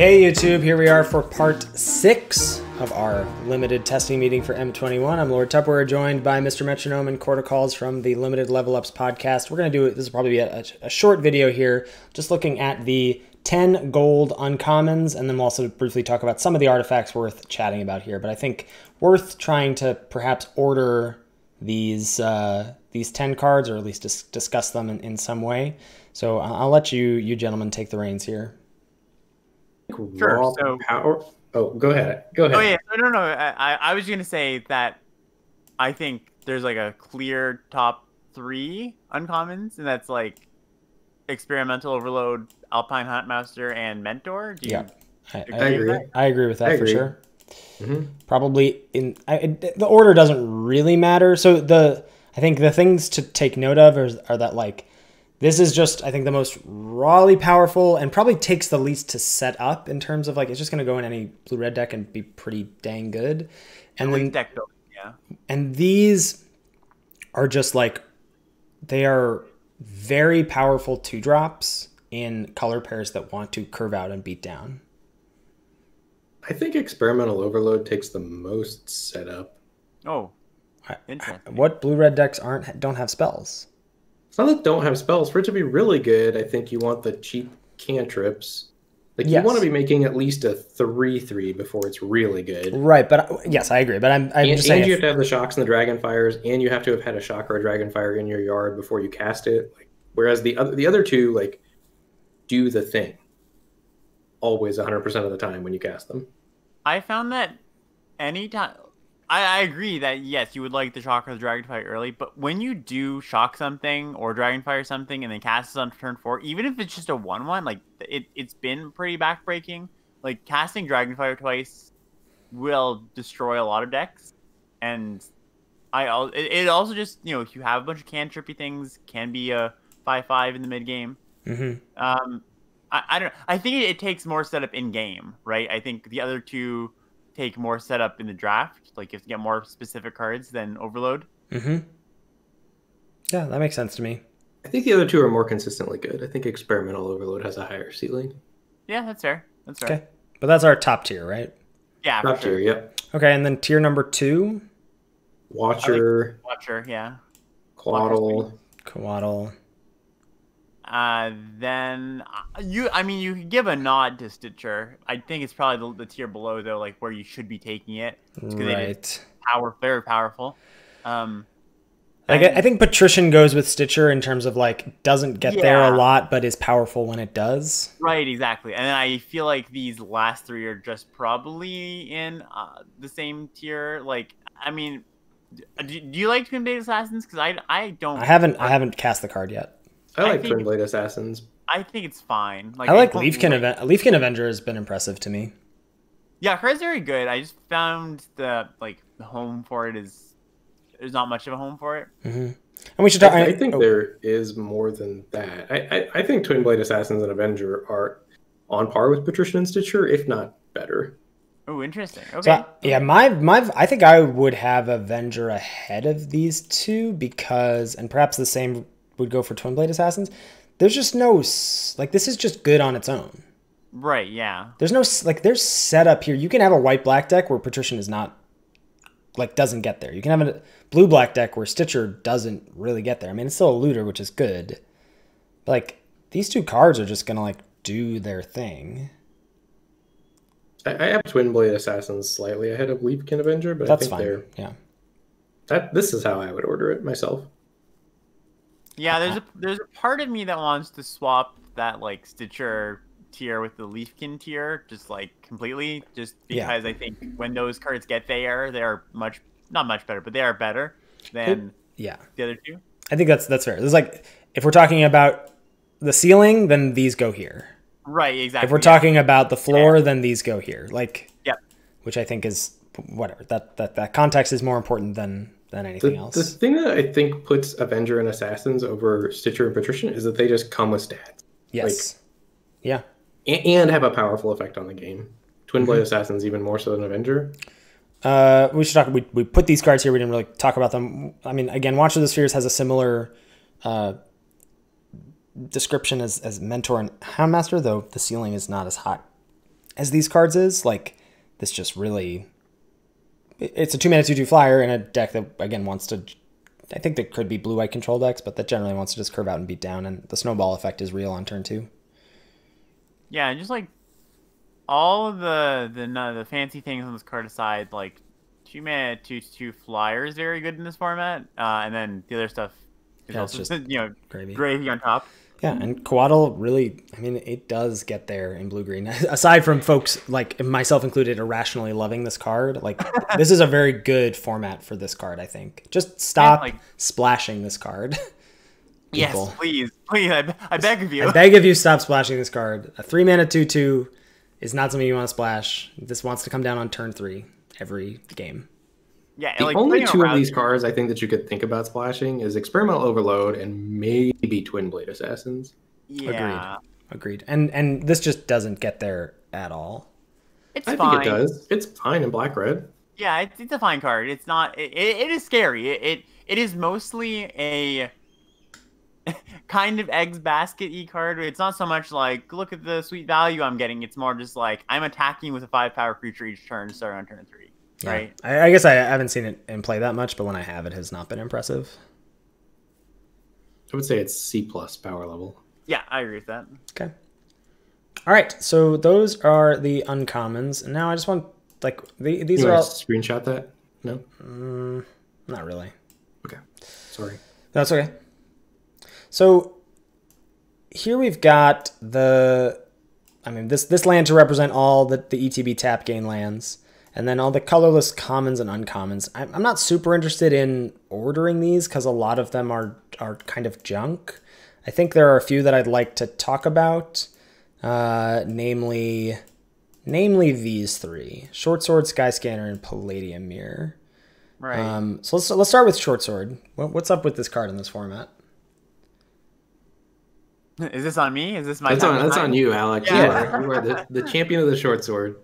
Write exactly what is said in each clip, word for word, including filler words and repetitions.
Hey YouTube, here we are for part six of our limited testing meeting for M twenty-one. I'm Lord Tupperware, joined by Mister Metronome and Chord_o_Calls from the Limited Level Ups podcast. We're going to do, this will probably be a, a short video here, just looking at the ten gold uncommons, and then we'll also briefly talk about some of the artifacts worth chatting about here. But I think worth trying to perhaps order these uh, these ten cards, or at least dis discuss them in, in some way. So I'll let you, you gentlemen take the reins here. Sure, so, power. Oh, go ahead. Go ahead. Oh yeah, no, no, no. I, I was gonna say that I think there's like a clear top three uncommons, and that's like Experimental Overload, Alpine Hunt Master, and Mentor. Do you, yeah, I, I agree. I agree with that agree. for sure. Mm-hmm. Probably in I, the order doesn't really matter. So the I think the things to take note of are, are that like. This is just, I think, the most rawly powerful and probably takes the least to set up in terms of, like, it's just going to go in any blue-red deck and be pretty dang good. And then, deck building, yeah. And these are just, like, they are very powerful two-drops in color pairs that want to curve out and beat down. I think Experimental Overload takes the most setup. Oh, interesting. What blue-red decks aren't don't have spells? It's not that don't have spells. For it to be really good, I think you want the cheap cantrips. Like, yes. You want to be making at least a three three before it's really good. Right, but I, yes, I agree. But I'm, I'm and, just saying... And you have to have the shocks and the dragonfires, and you have to have had a shock or a dragonfire in your yard before you cast it. Like, whereas the other, the other two, like, do the thing. Always one hundred percent of the time when you cast them. I found that any time... I agree that, yes, you would like the shock or the dragonfire early, but when you do shock something or dragonfire something and then cast it on turn four, even if it's just a one one, like, it, it's been pretty backbreaking. Like, casting dragonfire twice will destroy a lot of decks. And I it, it also just, you know, if you have a bunch of cantrippy things, can be a five five in the mid-game. Mm-hmm. um, I, I don't know. I think it, it takes more setup in-game, right? I think the other two... take more setup in the draft. Like, you have to get more specific cards than Overload. Mm-hmm. Yeah, that makes sense to me. I think the other two are more consistently good. I think Experimental Overload has a higher ceiling. Yeah, that's fair. That's fair. Okay. But that's our top tier, right? Yeah. Top sure. tier, yep. Okay, and then tier number two? Watcher. Like Watcher, yeah. Coatl. Coatl. Uh, then you, I mean, you could give a nod to Stitcher. I think it's probably the, the tier below though, like where you should be taking it. Right. Power, very powerful. Um, like and, I think Patrician goes with Stitcher in terms of like, doesn't get yeah. there a lot, but is powerful when it does. Right. Exactly. And I feel like these last three are just probably in uh, the same tier. Like, I mean, do, do you like Twin Blade Assassins? Cause I, I don't, I haven't, I haven't cast the card yet. I like I think, Twin Blade Assassins. I think it's fine. Like, I like Leafkin Avenger. Leafkin Avenger has been impressive to me. Yeah, her is very good. I just found the like the home for it is there's not much of a home for it. Mm-hmm. And we should. Talk, I, I think oh. there is more than that. I, I I think Twin Blade Assassins and Avenger are on par with Patrician and Stitcher, if not better. Oh, interesting. Okay. So, yeah, my my I think I would have Avenger ahead of these two because, and perhaps the same. Would go for Twin Blade Assassins. There's just no like this is just good on its own. Right, yeah. There's no like there's setup here. You can have a white black deck where Patrician is not like doesn't get there. You can have a blue black deck where Stitcher doesn't really get there. I mean, it's still a looter, which is good. But, like these two cards are just going to like do their thing. I, I have Twin Blade Assassins slightly ahead of Leafkin Avenger, but that's I think fine. They're yeah. That this is how I would order it myself. Yeah, there's a there's a part of me that wants to swap that like Stitcher tier with the Leafkin tier, just like completely, just because yeah. I think when those cards get there, they are much not much better, but they are better than yeah the other two. I think that's that's fair. It's like if we're talking about the ceiling, then these go here. Right, exactly. If we're yeah. talking about the floor, yeah. then these go here. Like yeah, which I think is whatever that that that context is more important than. Than anything the, else. The thing that I think puts Avenger and Assassins over Stitcher and Patrician is that they just come with stats. Yes. Like, yeah. And, and have a powerful effect on the game. Twin Blade mm-hmm. Assassins even more so than Avenger. Uh, we should talk. We we put these cards here. We didn't really talk about them. I mean, again, Watcher of the Spheres has a similar uh, description as as Mentor and Houndmaster, though the ceiling is not as high as these cards is. Like, this just really... It's a two-mana, two-two flyer in a deck that, again, wants to... I think there could be blue-white control decks, but that generally wants to just curve out and beat down, and the snowball effect is real on turn two. Yeah, just, like, all the the, no, the fancy things on this card aside, like, two-mana, two-two flyer is very good in this format, uh, and then the other stuff is yeah, also, just you know, gravy. gravy on top. Yeah, and Coatl really, I mean, it does get there in blue-green. Aside from folks, like myself included, irrationally loving this card, like this is a very good format for this card, I think. Just stop and, like, splashing this card. Yes, please. Please, I, I beg of you. I beg of you, stop splashing this card. A three-mana two-two is not something you want to splash. This wants to come down on turn three every game. Yeah, the like, only two of these cards I think that you could think about splashing is Experimental Overload and maybe Twin Blade Assassins. Yeah, agreed. Agreed. And and this just doesn't get there at all. It's I fine. think it does. It's fine in black red. Yeah, it's, it's a fine card. It's not. It, it is scary. It, it it is mostly a kind of eggs basket e card. It's not so much like look at the sweet value I'm getting. It's more just like I'm attacking with a five power creature each turn, starting on turn three. Yeah. Right. I, I guess I haven't seen it in play that much, but when I have, it has not been impressive. I would say it's C plus power level. Yeah, I agree with that. Okay. All right. So those are the uncommons. And now I just want like the, these you are all screenshot that. No, um, not really. Okay. Sorry. That's okay. So here we've got the, I mean, this, this land to represent all the, the E T B tap gain lands. And then all the colorless commons and uncommons. I'm not super interested in ordering these because a lot of them are, are kind of junk. I think there are a few that I'd like to talk about, uh, namely, namely these three: Shortsword, Skyscanner, and Palladium Mirror. Right. Um, so let's let's start with Shortsword. What's up with this card in this format? Is this on me? Is this my? That's on, that's on you, Alec. Yeah. You are, you are the, the champion of the Shortsword.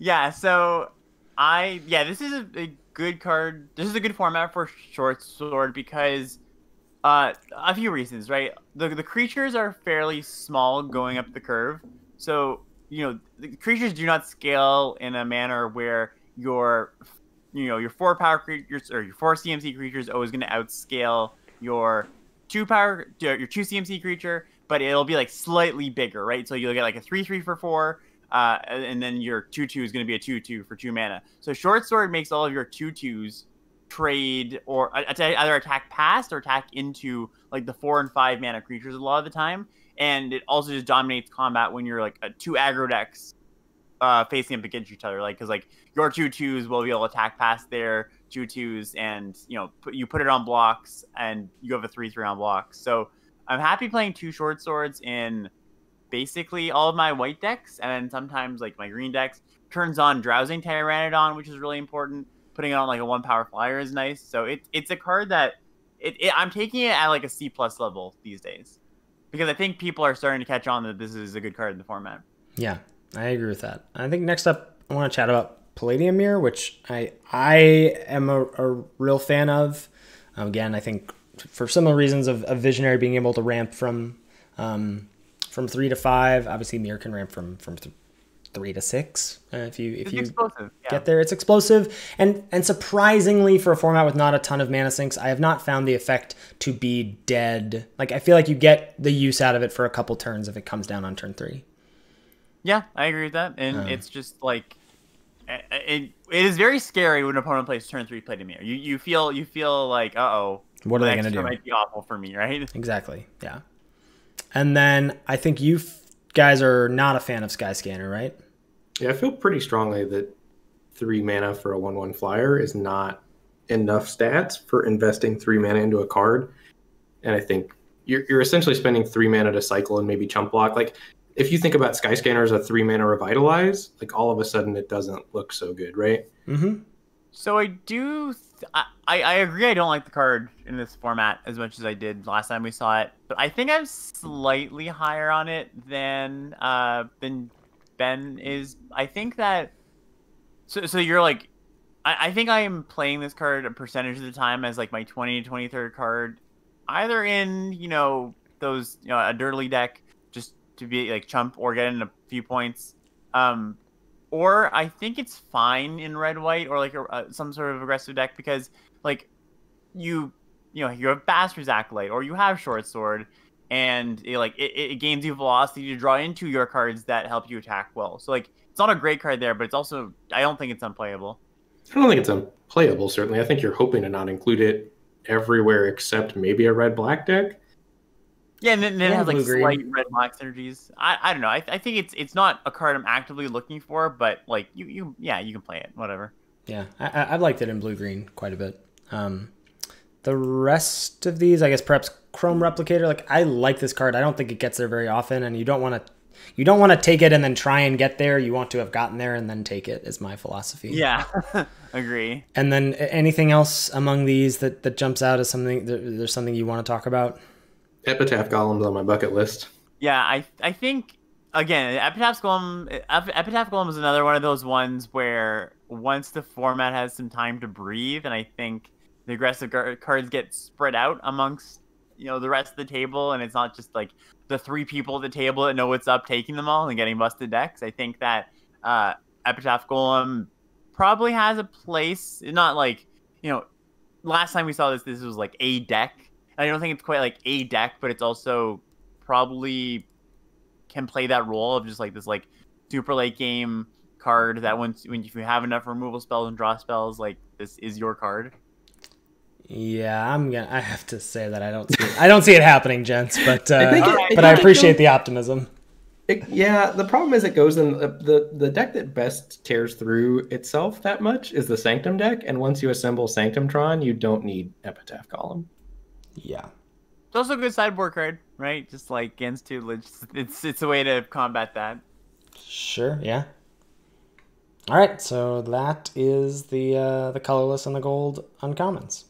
Yeah. So. I yeah, this is a, a good card. This is a good format for Shortsword because uh, a few reasons, right? The the creatures are fairly small going up the curve, so you know the creatures do not scale in a manner where your you know your four power creatures or your four C M C creatures always going to outscale your two power your two C M C creature, but it'll be like slightly bigger, right? So you'll get like a three three for four. Uh, and then your two two is going to be a two two for two mana. So Shortsword makes all of your two twos trade or uh, either attack past or attack into like the four and five mana creatures a lot of the time. And it also just dominates combat when you're like a two aggro decks uh, facing up against each other. Like, because like your two twos will be able to attack past their two twos and, you know, put, you put it on blocks and you have a three three on blocks. So I'm happy playing two Shortswords in... basically all of my white decks and sometimes like my green decks. Turns on Drowsing Tyranidon, which is really important. Putting it on like a one power flyer is nice. So it, it's a card that it, it I'm taking it at like a C plus level these days because I think people are starting to catch on that this is a good card in the format. Yeah, I agree with that. I think next up I want to chat about Palladium Mirror, which I I am a, a real fan of. Um, again, I think for similar reasons of, of Visionary being able to ramp from um, from three to five, obviously Mirror can ramp from from th three to six. Uh, if you if it's you explosive. Yeah. Get there, it's explosive. And and surprisingly, for a format with not a ton of mana sinks, I have not found the effect to be dead. Like I feel like you get the use out of it for a couple turns if it comes down on turn three. Yeah, I agree with that. And uh. it's just like it, it is very scary when an opponent plays turn three Palladium Mirror. You you feel you feel like uh oh, what are they gonna do? Might be awful for me, right? Exactly. Yeah. And then I think you guys are not a fan of Skyscanner, right? Yeah, I feel pretty strongly that three mana for a one one flyer is not enough stats for investing three mana into a card. And I think you're, you're essentially spending three mana to cycle and maybe chump block. Like, if you think about Skyscanner as a three mana revitalize, like all of a sudden it doesn't look so good, right? Mm-hmm. So I do... I, I agree I don't like the card in this format as much as I did last time we saw it, but I think I'm slightly higher on it than uh than Ben is. I think that so so you're like I, I think I am playing this card a percentage of the time as like my twenty to twenty-third card, either in, you know, those, you know, a dirtly deck just to be like chump or get in a few points. Um Or I think it's fine in red-white or like a, uh, some sort of aggressive deck because like you you know you have Bastard's Acolyte or you have Shortsword, and it, like it, it gains you velocity to draw into your cards that help you attack well. So like it's not a great card there, but it's also I don't think it's unplayable. I don't think it's unplayable. Certainly, I think you're hoping to not include it everywhere except maybe a red-black deck. Yeah, and then, then yeah, it has like slight red black synergies. I I don't know. I th I think it's it's not a card I'm actively looking for, but like you you yeah you can play it whatever. Yeah, I I've liked it in blue green quite a bit. Um, the rest of these, I guess perhaps Chrome Replicator. Like I like this card. I don't think it gets there very often, and you don't want to you don't want to take it and then try and get there. You want to have gotten there and then take it. Is my philosophy. Yeah, agree. And then anything else among these that that jumps out as something? There's something you want to talk about. Epitaph Golem's on my bucket list. Yeah, I I think again, Epitaph Golem Epitaph Golem is another one of those ones where once the format has some time to breathe, and I think the aggressive cards get spread out amongst you know the rest of the table, and it's not just like the three people at the table that know what's up taking them all and getting busted decks. I think that uh, Epitaph Golem probably has a place. Not like you know, last time we saw this, this was like a deck. I don't think it's quite like a deck, but it's also probably can play that role of just like this like super late game card that once when if you have enough removal spells and draw spells, like this is your card. Yeah, I'm gonna. I have to say that I don't see. It, I don't see it happening, gents. But uh, I think it, but it, I appreciate goes, the optimism. It, yeah, the problem is it goes in the, the the deck that best tears through itself that much is the Sanctum deck, and once you assemble Sanctum Tron, you don't need Epitaph Golem. Yeah, it's also a good sideboard card, right? Just like against Tulage, it's it's a way to combat that. Sure. Yeah. All right. So that is the uh, the colorless and the gold uncommons.